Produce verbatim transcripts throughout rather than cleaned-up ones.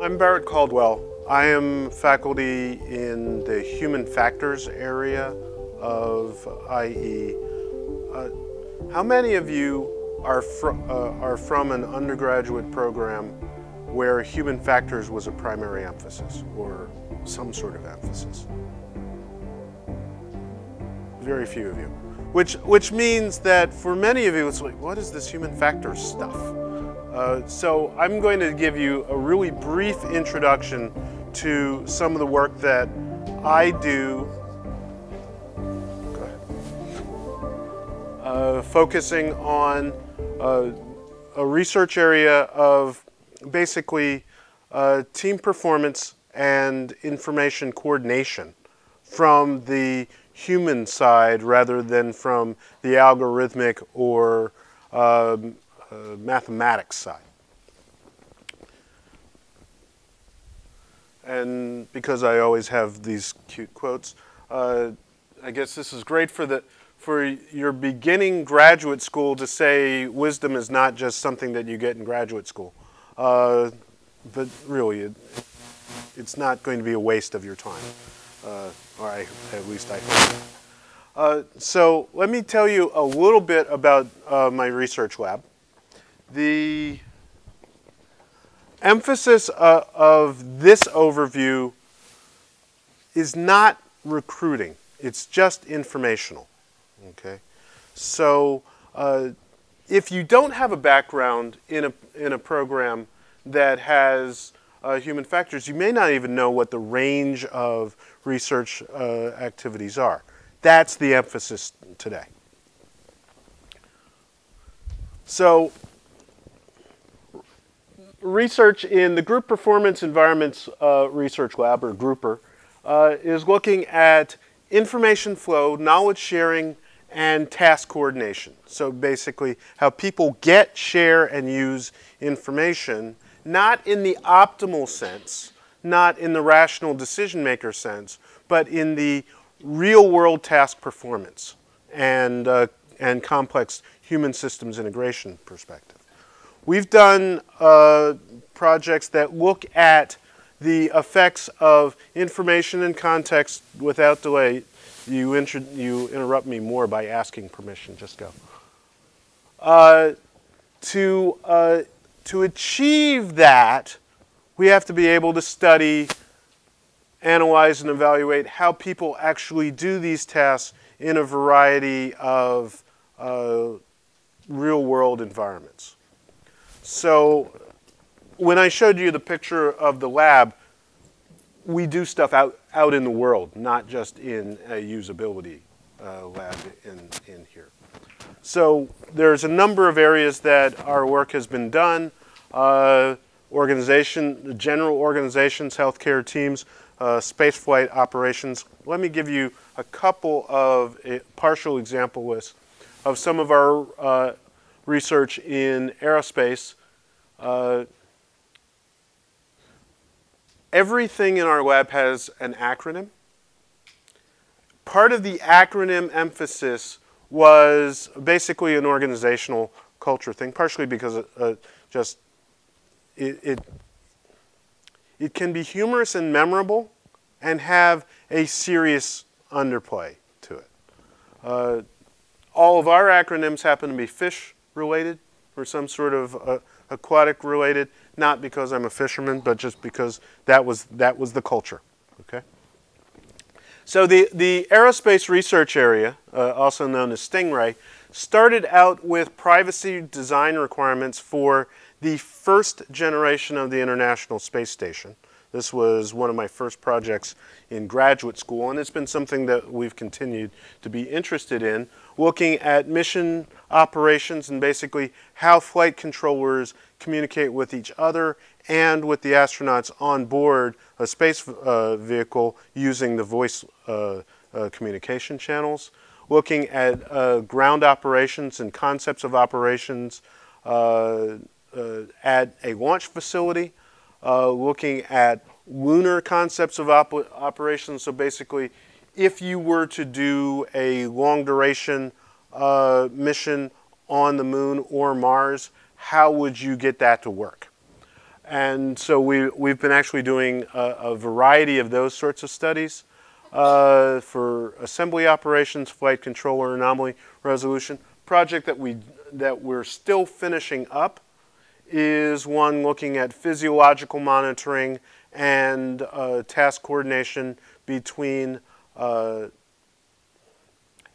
I'm Barrett Caldwell. I am faculty in the human factors area of I E. Uh, how many of you are, fr uh, are from an undergraduate program where human factors was a primary emphasis or some sort of emphasis? Very few of you. Which, which means that for many of you, it's like, what is this human factors stuff? Uh, so I'm going to give you a really brief introduction to some of the work that I do, go ahead. Uh, focusing on uh, a research area of basically uh, team performance and information coordination from the human side rather than from the algorithmic or um, uh, mathematics side. And because I always have these cute quotes, uh, I guess this is great for the for your beginning graduate school to say wisdom is not just something that you get in graduate school. Uh, but really, it, it's not going to be a waste of your time. Uh, or I, at least I hope. Uh, so let me tell you a little bit about uh, my research lab. The emphasis uh, of this overview is not recruiting. It's just informational. Okay, so uh, if you don't have a background in a, in a program that has Uh, human factors, you may not even know what the range of research uh, activities are. That's the emphasis today. So research in the Group Performance Environments uh, Research Lab, or Grouper, uh, is looking at information flow, knowledge sharing, and task coordination. So basically how people get, share, and use information, not in the optimal sense, not in the rational decision maker sense, but in the real world task performance and, uh, and complex human systems integration perspective. We've done uh, projects that look at the effects of information and context without delay. You, inter you interrupt me more by asking permission, just go. Uh, to uh, To achieve that, we have to be able to study, analyze, and evaluate how people actually do these tasks in a variety of uh, real-world environments. So when I showed you the picture of the lab, we do stuff out, out in the world, not just in a usability uh, lab in, in here. So there's a number of areas that our work has been done. Uh, organization, general organizations, healthcare teams, uh, spaceflight operations. Let me give you a couple of a partial example lists of some of our uh, research in aerospace. Uh, everything in our lab has an acronym. Part of the acronym emphasis was basically an organizational culture thing, partially because it, uh, just it, it it can be humorous and memorable, and have a serious underplay to it. Uh, all of our acronyms happen to be fish related or some sort of uh, aquatic related, not because I'm a fisherman, but just because that was that was the culture. Okay. So the, the aerospace research area, uh, also known as Stingray, started out with privacy design requirements for the first generation of the International Space Station. This was one of my first projects in graduate school, and it's been something that we've continued to be interested in, looking at mission operations and basically how flight controllers communicate with each other and with the astronauts on board a space uh, vehicle using the voice uh, uh, communication channels, looking at uh, ground operations and concepts of operations uh, uh, at a launch facility, uh, looking at lunar concepts of op operations. So basically, if you were to do a long duration uh, mission on the moon or Mars, how would you get that to work? And so we, we've been actually doing a, a variety of those sorts of studies uh, for assembly operations, flight control, or anomaly resolution. Project that, we, that we're still finishing up is one looking at physiological monitoring and uh, task coordination between uh,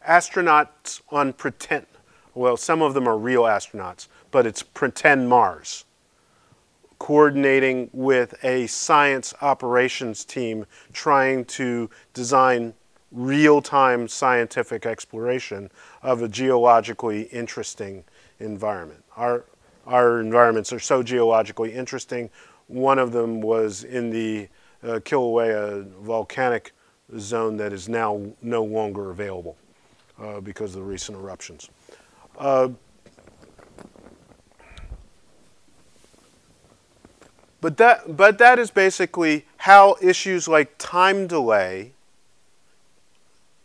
astronauts on pretend, well, some of them are real astronauts, but it's pretend Mars, coordinating with a science operations team trying to design real-time scientific exploration of a geologically interesting environment. Our, our environments are so geologically interesting. One of them was in the uh, Kilauea volcanic zone that is now no longer available uh, because of the recent eruptions. Uh, but, that, but that is basically how issues like time delay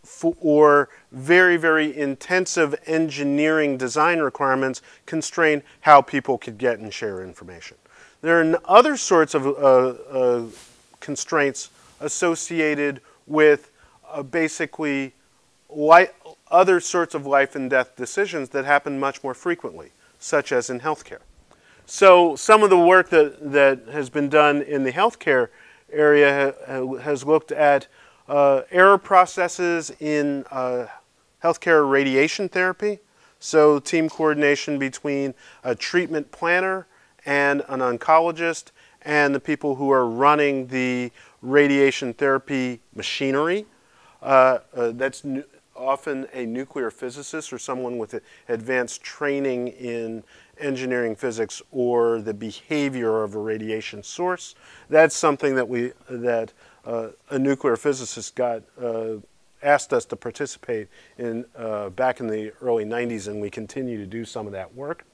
for, or very, very intensive engineering design requirements constrain how people could get and share information. There are other sorts of uh, uh, constraints associated with uh, basically other sorts of life and death decisions that happen much more frequently, such as in healthcare. So some of the work that, that has been done in the healthcare area ha has looked at uh, error processes in uh, healthcare radiation therapy. So team coordination between a treatment planner and an oncologist and the people who are running the radiation therapy machinery. Uh, uh, that's nu often a nuclear physicist or someone with advanced training in engineering physics or the behavior of a radiation source. That's something that we that uh, a nuclear physicist got uh, asked us to participate in uh, back in the early nineties, and we continue to do some of that work.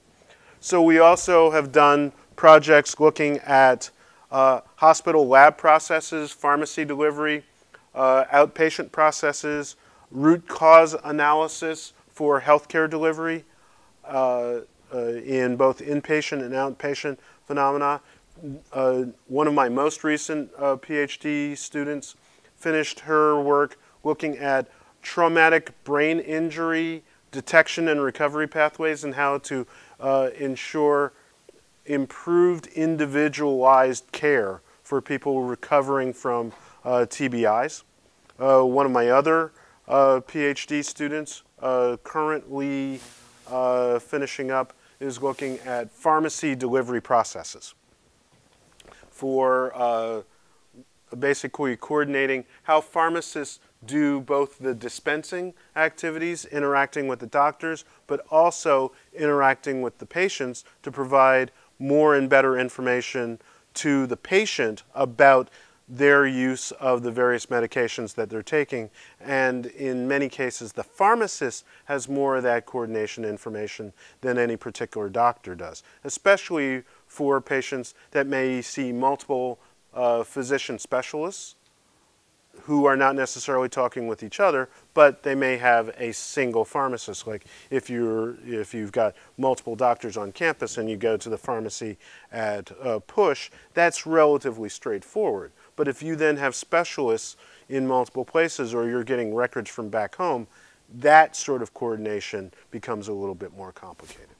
So we also have done projects looking at uh, hospital lab processes, pharmacy delivery, uh, outpatient processes, root cause analysis for healthcare delivery uh, uh, in both inpatient and outpatient phenomena. Uh, one of my most recent uh, PhD students finished her work looking at traumatic brain injury detection and recovery pathways and how to Uh, ensure improved individualized care for people recovering from uh, T B Is. Uh, one of my other uh, PhD students uh, currently uh, finishing up is looking at pharmacy delivery processes for uh, basically coordinating how pharmacists do both the dispensing activities, interacting with the doctors, but also interacting with the patients to provide more and better information to the patient about their use of the various medications that they're taking. And in many cases, the pharmacist has more of that coordination information than any particular doctor does, especially for patients that may see multiple uh, physician specialists who are not necessarily talking with each other, but they may have a single pharmacist. Like if, you're, if you've got multiple doctors on campus and you go to the pharmacy at uh, PUSH, that's relatively straightforward. But if you then have specialists in multiple places or you're getting records from back home, that sort of coordination becomes a little bit more complicated.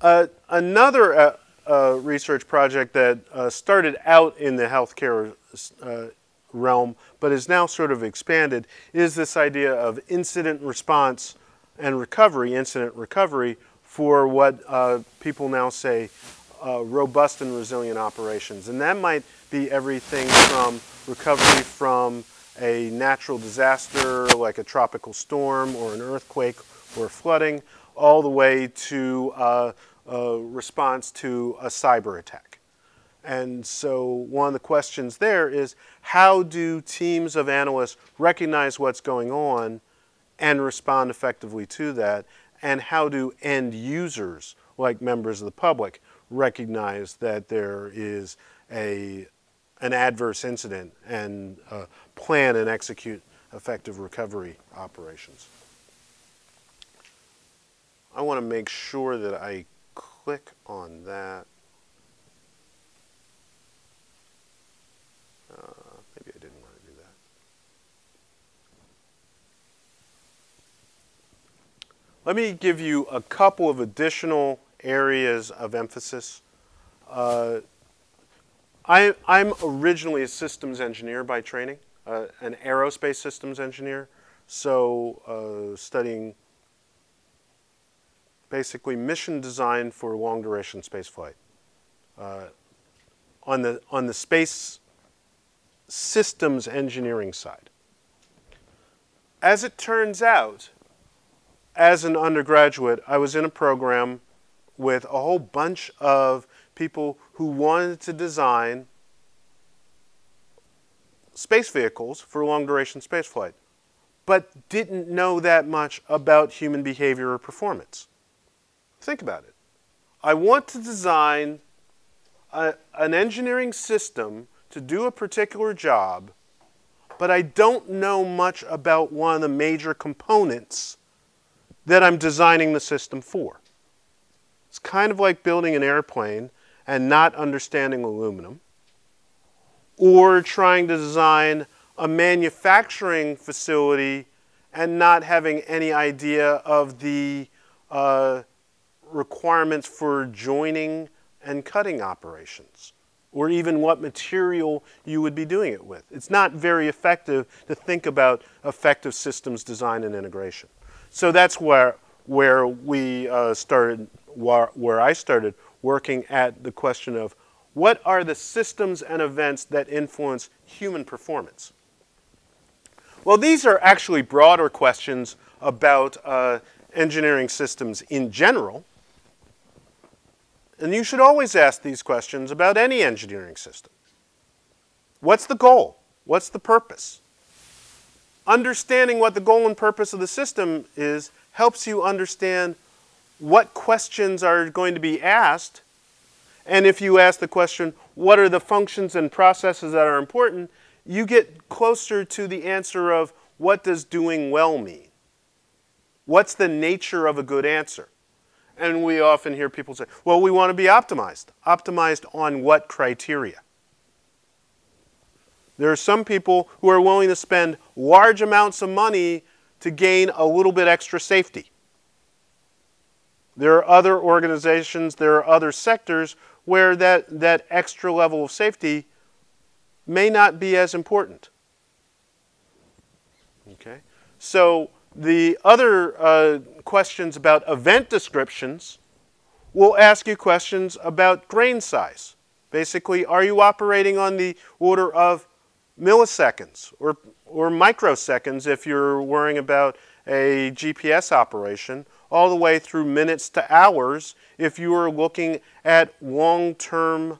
Uh, another uh, Uh, research project that uh, started out in the healthcare uh, realm, but is now sort of expanded, is this idea of incident response and recovery, incident recovery, for what uh, people now say uh, robust and resilient operations. And that might be everything from recovery from a natural disaster, like a tropical storm or an earthquake or flooding, all the way to uh, Uh, response to a cyber attack. And so one of the questions there is, how do teams of analysts recognize what's going on and respond effectively to that? And how do end users, like members of the public, recognize that there is a, an adverse incident and uh, plan and execute effective recovery operations? I want to make sure that I click on that. Uh, maybe I didn't want to do that. Let me give you a couple of additional areas of emphasis. Uh, I, I'm originally a systems engineer by training, uh, an aerospace systems engineer, so uh, studying basically mission design for long duration space flight. Uh, on the, on the space systems engineering side. As it turns out, as an undergraduate, I was in a program with a whole bunch of people who wanted to design space vehicles for long duration space flight, but didn't know that much about human behavior or performance. Think about it. I want to design a, an engineering system to do a particular job, but I don't know much about one of the major components that I'm designing the system for. It's kind of like building an airplane and not understanding aluminum, or trying to design a manufacturing facility and not having any idea of the uh, requirements for joining and cutting operations, or even what material you would be doing it with. It's not very effective to think about effective systems design and integration. So that's where, where we uh, started, where, where I started working at the question of what are the systems and events that influence human performance? Well, these are actually broader questions about uh, engineering systems in general. And you should always ask these questions about any engineering system. What's the goal? What's the purpose? Understanding what the goal and purpose of the system is helps you understand what questions are going to be asked. And if you ask the question, what are the functions and processes that are important, you get closer to the answer of what does doing well mean? What's the nature of a good answer? And we often hear people say, well, we want to be optimized. Optimized on what criteria? There are some people who are willing to spend large amounts of money to gain a little bit extra safety. There are other organizations, there are other sectors where that, that extra level of safety may not be as important. Okay? So the other uh, questions about event descriptions will ask you questions about grain size. Basically, are you operating on the order of milliseconds or, or microseconds if you're worrying about a G P S operation, all the way through minutes to hours if you are looking at long-term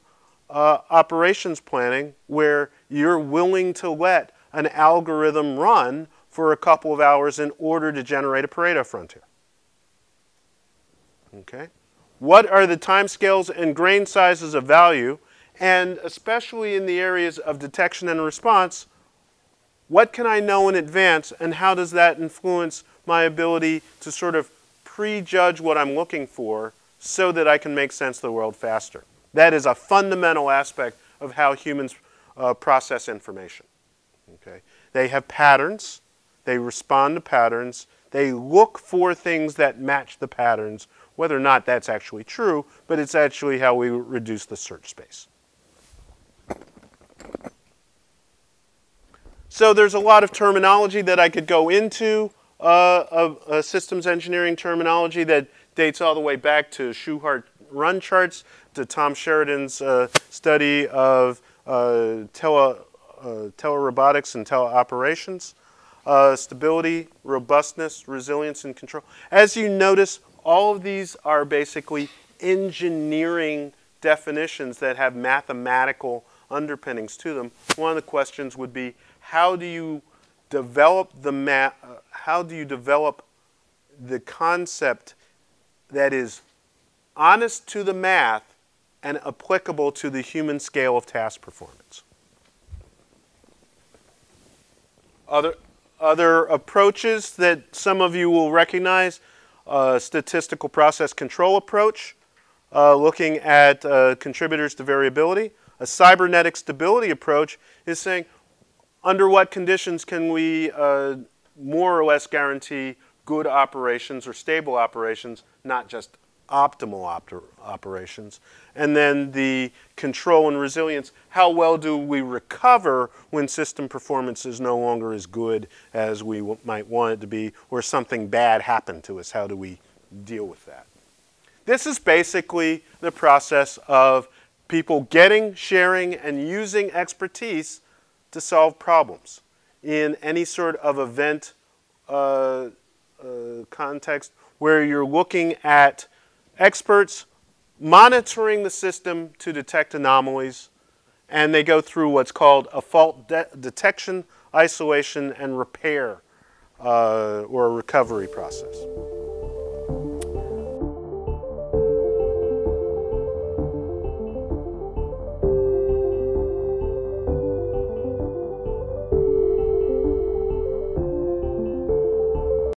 uh, operations planning where you're willing to let an algorithm run for a couple of hours in order to generate a Pareto frontier. Okay? What are the timescales and grain sizes of value? And especially in the areas of detection and response, what can I know in advance and how does that influence my ability to sort of prejudge what I'm looking for so that I can make sense of the world faster? That is a fundamental aspect of how humans uh, process information. Okay? They have patterns. They respond to patterns. They look for things that match the patterns, whether or not that's actually true, but it's actually how we reduce the search space. So there's a lot of terminology that I could go into, uh, of, uh, systems engineering terminology that dates all the way back to Shewhart run charts, to Tom Sheridan's uh, study of uh, tele, uh, telerobotics and teleoperations. Uh, stability, robustness, resilience, and control. As you notice, all of these are basically engineering definitions that have mathematical underpinnings to them. One of the questions would be, how do you develop the ma uh, how do you develop the concept that is honest to the math and applicable to the human scale of task performance? Other Other approaches that some of you will recognize, uh, statistical process control approach, uh, looking at uh, contributors to variability. A cybernetic stability approach is saying, under what conditions can we uh, more or less guarantee good operations or stable operations, not just optimal op operations. And then the control and resilience, how well do we recover when system performance is no longer as good as we w might want it to be, or something bad happened to us, how do we deal with that? This is basically the process of people getting, sharing, and using expertise to solve problems in any sort of event uh, uh, context where you're looking at experts monitoring the system to detect anomalies, and they go through what's called a fault de detection, isolation, and repair uh, or a recovery process.